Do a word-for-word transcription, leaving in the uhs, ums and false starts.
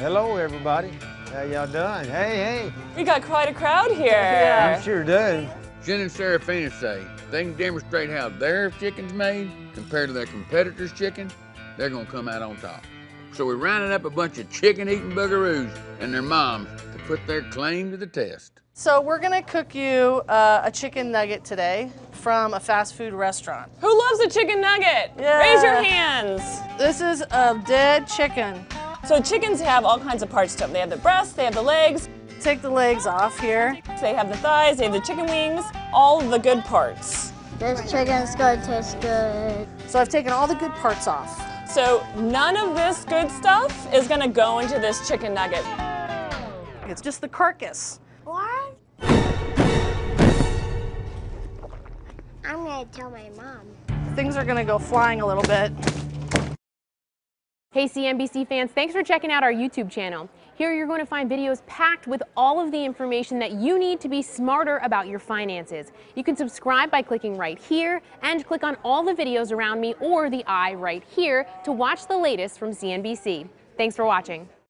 Hello, everybody. How y'all doing? Hey, hey. We got quite a crowd here. Yeah, I sure do. Jen and Sarafina say they can demonstrate how their chicken's made compared to their competitor's chicken, they're gonna come out on top. So we rounded up a bunch of chicken-eating bugaroos and their moms to put their claim to the test. So we're gonna cook you uh, a chicken nugget today from a fast food restaurant. Who loves a chicken nugget? Yeah. Raise your hands. This is a dead chicken. So chickens have all kinds of parts to them. They have the breasts, they have the legs. Take the legs off here. They have the thighs, they have the chicken wings, all the good parts. This chicken's gonna taste good. So I've taken all the good parts off. So none of this good stuff is gonna go into this chicken nugget. It's just the carcass. What? I'm gonna tell my mom. Things are gonna go flying a little bit. Hey C N B C fans, thanks for checking out our YouTube channel. Here you're going to find videos packed with all of the information that you need to be smarter about your finances. You can subscribe by clicking right here and click on all the videos around me or the eye right here to watch the latest from C N B C. Thanks for watching.